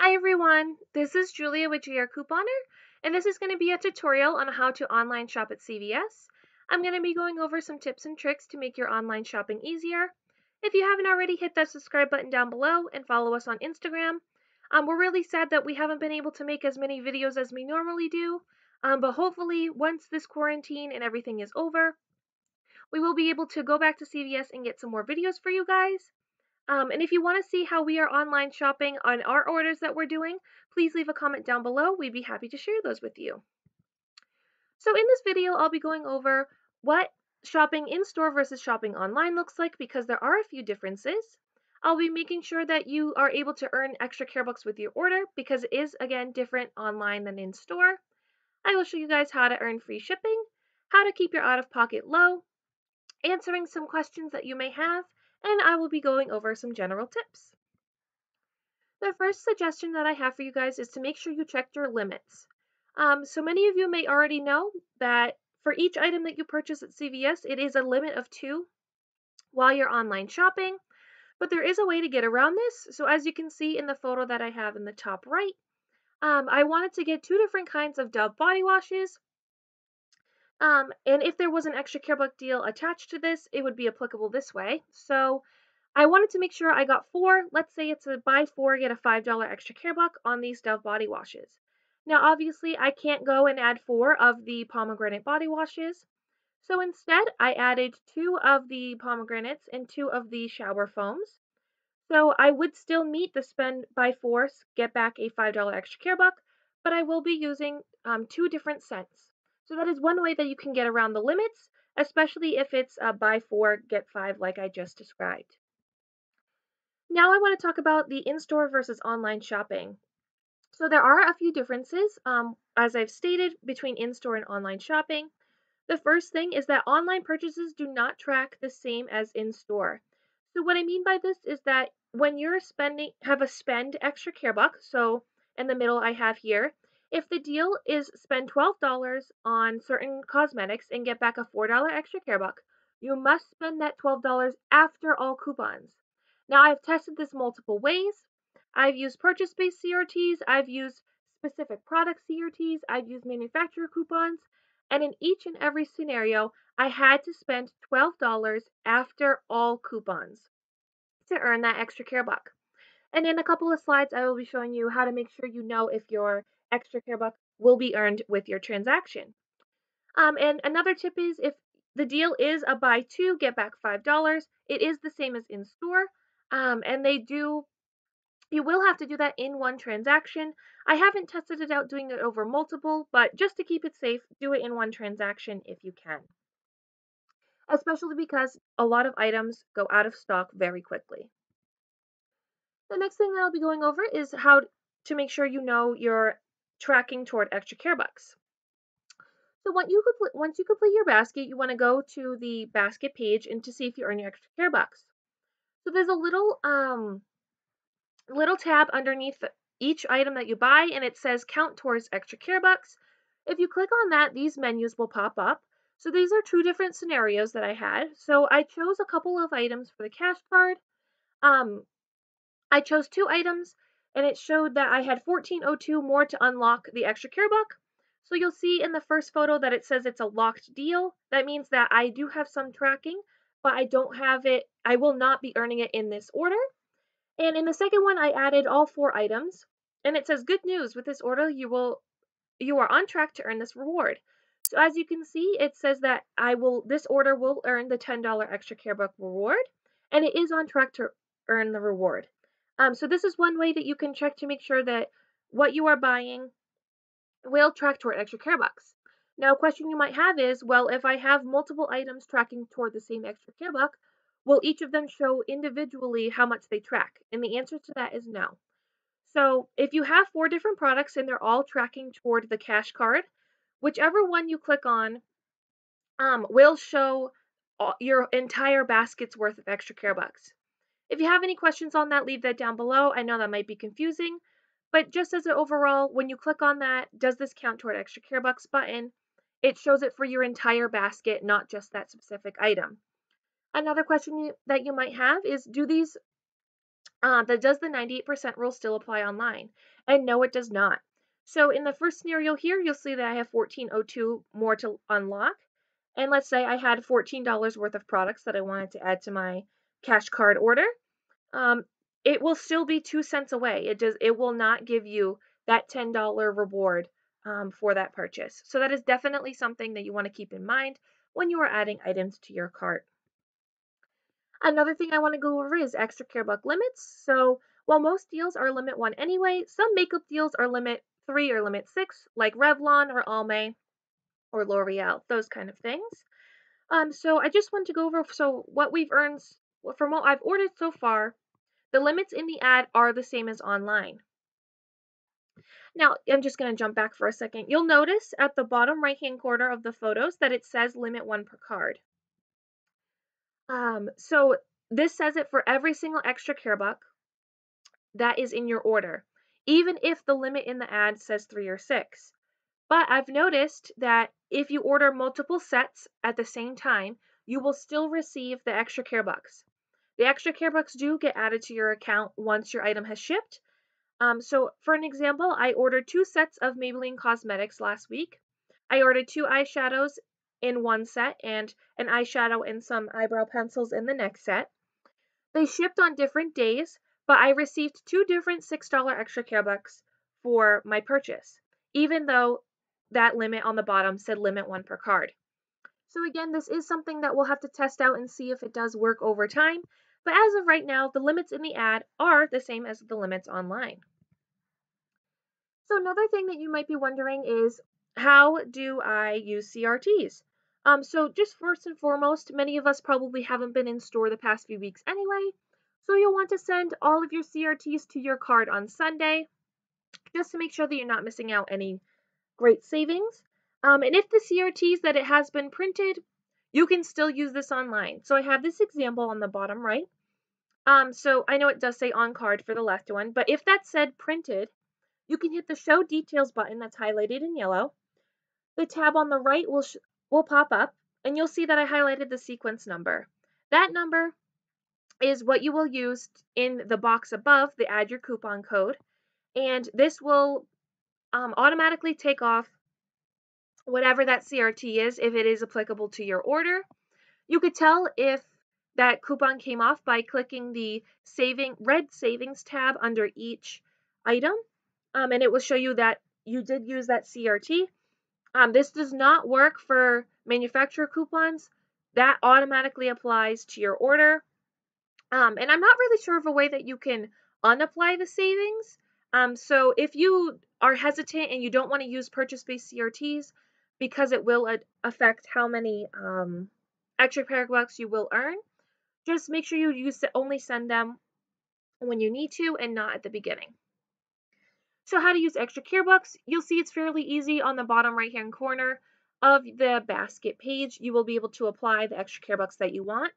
Hi everyone, this is Julia with JR Couponer, and this is going to be a tutorial on how to online shop at CVS. I'm going to be going over some tips and tricks to make your online shopping easier. If you haven't already, hit that subscribe button down below and follow us on Instagram. We're really sad that we haven't been able to make as many videos as we normally do, but hopefully once this quarantine and everything is over, we will be able to go back to CVS and get some more videos for you guys. And if you want to see how we are online shopping on our orders that we're doing, please leave a comment down below. We'd be happy to share those with you. So in this video, I'll be going over what shopping in-store versus shopping online looks like, because there are a few differences. I'll be making sure that you are able to earn extra CareBucks with your order, because it is, again, different online than in-store. I will show you guys how to earn free shipping, how to keep your out-of-pocket low, answering some questions that you may have, and I will be going over some general tips. The first suggestion that I have for you guys is to make sure you check your limits. So many of you may already know that for each item that you purchase at CVS, it is a limit of 2 while you're online shopping, but there is a way to get around this. So as you can see in the photo that I have in the top right, I wanted to get 2 different kinds of Dove body washes. And if there was an extra CareBuck deal attached to this, it would be applicable this way. So I wanted to make sure I got 4. Let's say it's a buy 4, get a $5 extra CareBuck on these Dove body washes. Now, obviously, I can't go and add 4 of the pomegranate body washes. So instead, I added 2 of the pomegranates and 2 of the shower foams. So I would still meet the spend buy 4, get back a $5 extra CareBuck, but I will be using 2 different scents. So that is one way that you can get around the limits, especially if it's a buy 4, get 5 like I just described. Now I want to talk about the in-store versus online shopping. So there are a few differences, as I've stated, between in-store and online shopping. The first thing is that online purchases do not track the same as in-store. So what I mean by this is that when you're spending, have a spend extra CareBuck, so in the middle I have here, if the deal is spend $12 on certain cosmetics and get back a $4 extra CareBuck, you must spend that $12 after all coupons. Now, I've tested this multiple ways. I've used purchase-based CRTs, I've used specific product CRTs, I've used manufacturer coupons, and in each and every scenario, I had to spend $12 after all coupons to earn that extra CareBuck. And in a couple of slides, I will be showing you how to make sure you know if you're extra CareBuck will be earned with your transaction. And another tip is if the deal is a buy 2, get back $5, it is the same as in store. And you will have to do that in one transaction. I haven't tested it out doing it over multiple, but just to keep it safe, do it in one transaction if you can, especially because a lot of items go out of stock very quickly. The next thing that I'll be going over is how to make sure you know your tracking toward extra CareBucks. So once you complete your basket, you want to go to the basket page and to see if you earn your extra CareBucks. So there's a little tab underneath each item that you buy, and it says count towards extra CareBucks. If you click on that, these menus will pop up. So these are 2 different scenarios that I had. So I chose a couple of items for the cash card. I chose 2 items, and it showed that I had $14.02 more to unlock the extra CareBuck. So you'll see in the first photo that it says it's a locked deal. That means that I do have some tracking, but I don't have it. I will not be earning it in this order. And in the second one, I added all 4 items, and it says good news, with this order you are on track to earn this reward. So as you can see, it says that this order will earn the $10 extra CareBuck reward, and it is on track to earn the reward. So this is one way that you can check to make sure that what you are buying will track toward extra CareBucks. Now, a question you might have is, well, if I have multiple items tracking toward the same extra CareBuck, will each of them show individually how much they track? And the answer to that is no. So if you have 4 different products and they're all tracking toward the cash card, whichever one you click on will show your entire basket's worth of extra CareBucks. If you have any questions on that, leave that down below. I know that might be confusing, but just as an overall, when you click on that, does this count toward extra CareBucks button, it shows it for your entire basket, not just that specific item. Another question that you might have is, do these Does the 98% rule still apply online? And no, it does not. So in the first scenario here, you'll see that I have $14.02 more to unlock. And let's say I had $14 worth of products that I wanted to add to my cash card order. It will still be 2 cents away. It will not give you that $10 reward for that purchase. So that is definitely something that you want to keep in mind when you are adding items to your cart. Another thing I want to go over is extra CareBuck limits. So while most deals are limit 1 anyway, some makeup deals are limit 3 or limit 6, like Revlon or Almay or L'Oreal, those kind of things. So I just want to go over what we've earned from what I've ordered so far. The limits in the ad are the same as online. Now, I'm just going to jump back for a second. You'll notice at the bottom right-hand corner of the photos that it says limit 1 per card. So this says it for every single extra CareBuck that is in your order, even if the limit in the ad says 3 or 6. But I've noticed that if you order multiple sets at the same time, you will still receive the extra CareBucks. The extra CareBucks do get added to your account once your item has shipped. So for an example, I ordered 2 sets of Maybelline Cosmetics last week. I ordered 2 eyeshadows in 1 set and an eyeshadow and some eyebrow pencils in the next set. They shipped on different days, but I received 2 different $6 extra CareBucks for my purchase, even though that limit on the bottom said limit 1 per card. So again, this is something that we'll have to test out and see if it does work over time. But as of right now, the limits in the ad are the same as the limits online. So another thing that you might be wondering is, how do I use CRTs? So just first and foremost, many of us probably haven't been in store the past few weeks anyway. So you'll want to send all of your CRTs to your card on Sunday, just to make sure that you're not missing out any great savings. And if the CRTs that it has been printed, you can still use this online. So I have this example on the bottom right. So I know it does say on card for the left one, but if that said printed, you can hit the show details button that's highlighted in yellow. The tab on the right will pop up, and you'll see that I highlighted the sequence number. That number is what you will use in the box above the add your coupon code, and this will automatically take off whatever that CRT is if it is applicable to your order. You could tell if that coupon came off by clicking the red savings tab under each item, and it will show you that you did use that CRT. This does not work for manufacturer coupons. That automatically applies to your order. And I'm not really sure of a way that you can unapply the savings. So if you are hesitant and you don't want to use purchase-based CRTs because it will affect how many extra CareBucks you will earn, just make sure you only send them when you need to and not at the beginning. So how to use extra CareBucks? You'll see it's fairly easy. On the bottom right-hand corner of the basket page, you will be able to apply the extra CareBucks that you want.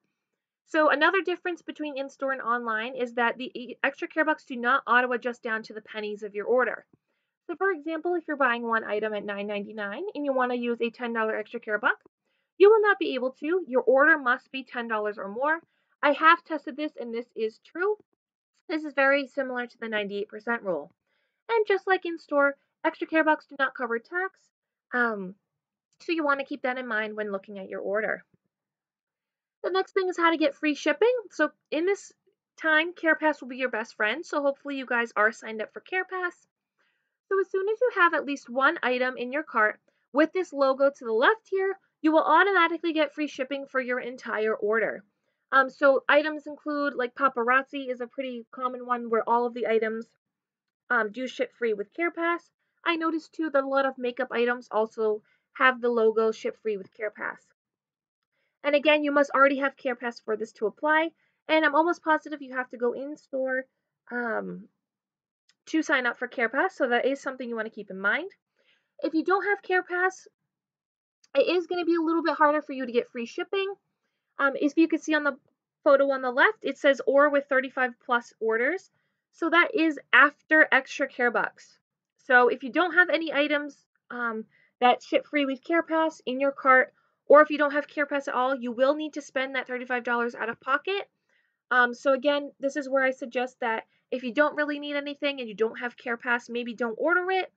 So another difference between in-store and online is that the extra CareBucks do not auto-adjust down to the pennies of your order. So for example, if you're buying 1 item at $9.99 and you want to use a $10 extra CareBuck, you will not be able to. Your order must be $10 or more. I have tested this and this is true. This is very similar to the 98% rule. And just like in-store, extra CareBucks do not cover tax, so you want to keep that in mind when looking at your order. The next thing is how to get free shipping. So in this time, CarePass will be your best friend. So hopefully you guys are signed up for CarePass. So as soon as you have at least 1 item in your cart with this logo to the left here, you will automatically get free shipping for your entire order. So items include, like, paparazzi is a pretty common one where all of the items do ship free with CarePass. I noticed too that a lot of makeup items also have the logo ship free with CarePass. And again, you must already have CarePass for this to apply. And I'm almost positive you have to go in store to sign up for CarePass. So that is something you want to keep in mind. If you don't have CarePass, it is going to be a little bit harder for you to get free shipping. If you can see on the photo on the left, it says or with 35 plus orders. So that is after extra CareBucks. So if you don't have any items that ship free with CarePass in your cart, or if you don't have CarePass at all, you will need to spend that $35 out of pocket So again, this is where I suggest that if you don't really need anything and you don't have CarePass, maybe don't order it.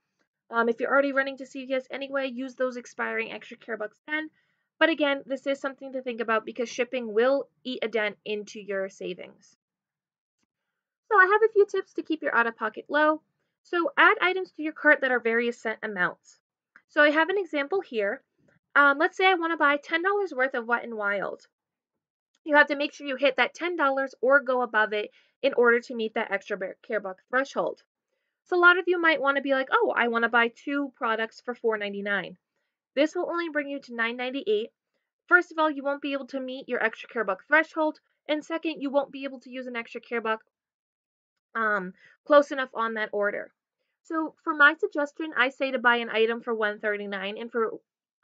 If you're already running to CVS anyway, use those expiring extra $care bucks then. But again, this is something to think about because shipping will eat a dent into your savings. So I have a few tips to keep your out-of-pocket low. So add items to your cart that are various cent amounts. So I have an example here. Let's say I want to buy $10 worth of Wet n Wild. You have to make sure you hit that $10 or go above it in order to meet that extra $care buck threshold. So a lot of you might want to be like, oh, I want to buy 2 products for $4.99. This will only bring you to $9.98. First of all, you won't be able to meet your extra $care buck threshold. And second, you won't be able to use an extra $care buck close enough on that order. So for my suggestion, I say to buy an item for $1.39 and for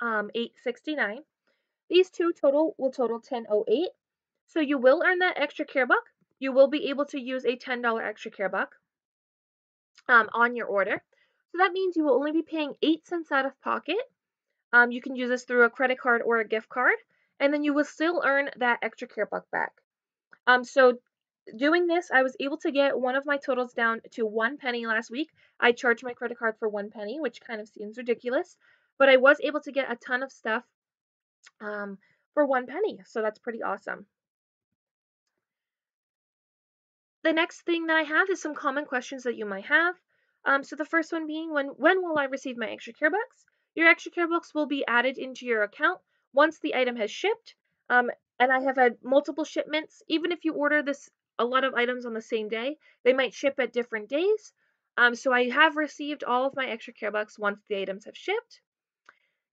$8.69. These two total will total $10.08. So you will earn that extra $care buck. You will be able to use a $10 extra $care buck on your order. So that means you will only be paying 8 cents out of pocket. You can use this through a credit card or a gift card, and then you will still earn that extra $care buck back. So doing this, I was able to get one of my totals down to 1 penny last week. I charged my credit card for 1 penny, which kind of seems ridiculous, but I was able to get a ton of stuff for 1 penny. So that's pretty awesome. The next thing that I have is some common questions that you might have. So the first one being, when will I receive my extra $care bucks? Your extra $care bucks will be added into your account once the item has shipped. And I have had multiple shipments. Even if you order a lot of items on the same day, they might ship at different days. So I have received all of my extra $care bucks once the items have shipped.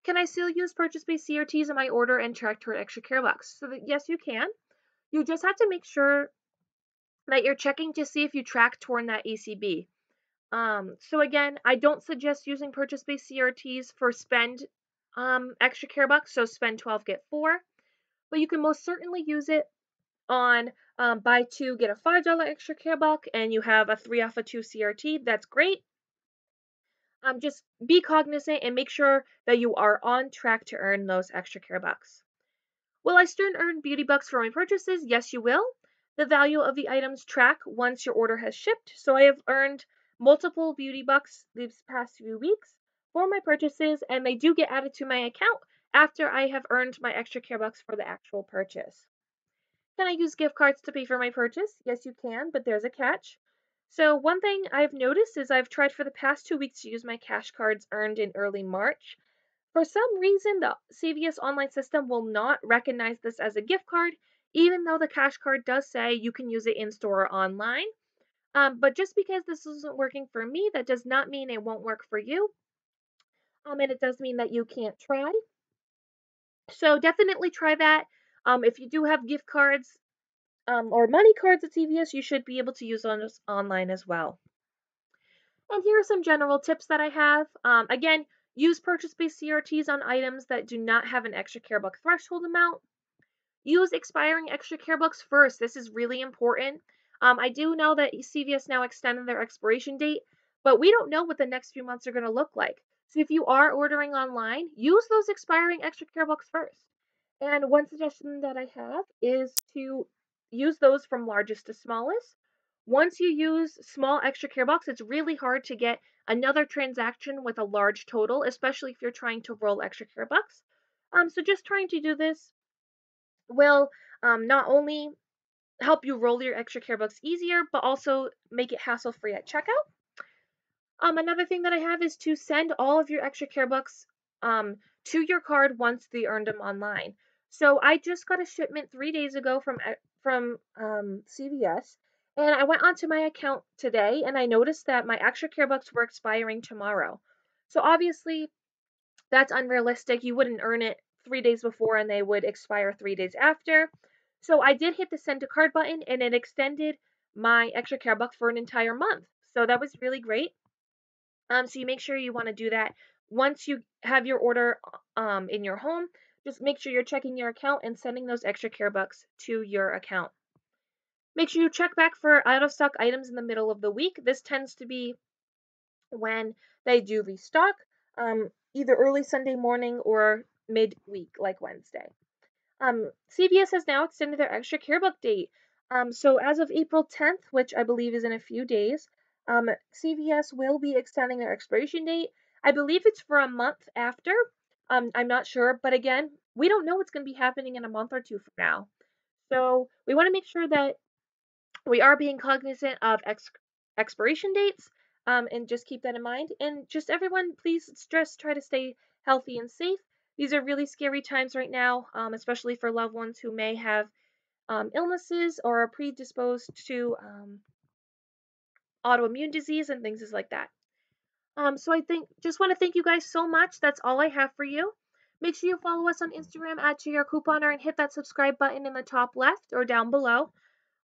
Can I still use purchase-based CRTs in my order and track toward extra $care bucks? So that, yes, you can. You just have to make sure that you're checking to see if you track toward that ACB. So again, I don't suggest using purchase-based CRTs for spend extra $care bucks, so spend 12, get 4. But you can most certainly use it on buy 2, get a $5 extra $care buck, and you have a 3 off a 2 CRT. That's great. Just be cognizant and make sure that you are on track to earn those extra $care bucks. Will I still earn beauty bucks for my purchases? Yes, you will. The value of the items track once your order has shipped. So I have earned multiple beauty bucks these past few weeks for my purchases, and they do get added to my account after I have earned my extra $care bucks for the actual purchase. Can I use gift cards to pay for my purchase? Yes, you can, but there's a catch. So one thing I've noticed is I've tried for the past 2 weeks to use my cash cards earned in early March. For some reason, the CVS online system will not recognize this as a gift card, even though the cash card does say you can use it in-store or online. But just because this isn't working for me, that does not mean it won't work for you. And it does mean that you can't try. So definitely try that. If you do have gift cards or money cards at CVS, you should be able to use those online as well. And here are some general tips that I have. Again, use purchase-based CRTs on items that do not have an extra $care buck threshold amount. Use expiring extra $care bucks first. This is really important. I do know that CVS now extended their expiration date, but we don't know what the next few months are going to look like. So if you are ordering online, use those expiring extra $care bucks first. And one suggestion that I have is to use those from largest to smallest. Once you use small extra $care bucks, it's really hard to get another transaction with a large total, especially if you're trying to roll extra $care bucks. So just trying to do this will not only help you roll your extra $care bucks easier, but also make it hassle-free at checkout. Another thing that I have is to send all of your extra $care bucks to your card once they earned them online. So I just got a shipment 3 days ago from CVS, and I went onto my account today, and I noticed that my extra $care bucks were expiring tomorrow. So obviously, that's unrealistic. You wouldn't earn it 3 days before, and they would expire 3 days after. So I did hit the send to card button, and it extended my extra $care buck for an entire month. So that was really great. So you make sure you want to do that once you have your order in your home. Just make sure you're checking your account and sending those extra $care bucks to your account. Make sure you check back for out of stock items in the middle of the week. This tends to be when they do restock, either early Sunday morning or midweek, like Wednesday. CVS has now extended their extra $care buck date. So as of April 10th, which I believe is in a few days, CVS will be extending their expiration date. I believe it's for a month after. I'm not sure, but again, we don't know what's going to be happening in a month or two from now. So we want to make sure that we are being cognizant of expiration dates, and just keep that in mind. And just everyone, please just try to stay healthy and safe. These are really scary times right now, especially for loved ones who may have illnesses or are predisposed to autoimmune disease and things like that. So I just want to thank you guys so much. That's all I have for you. Make sure you follow us on Instagram at JR Couponer and hit that subscribe button in the top left or down below.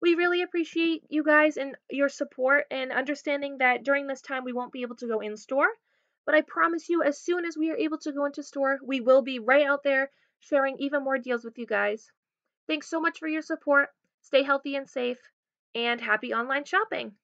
We really appreciate you guys and your support and understanding that during this time we won't be able to go in store. But I promise you, as soon as we are able to go into store, we will be right out there sharing even more deals with you guys. Thanks so much for your support. Stay healthy and safe, and happy online shopping.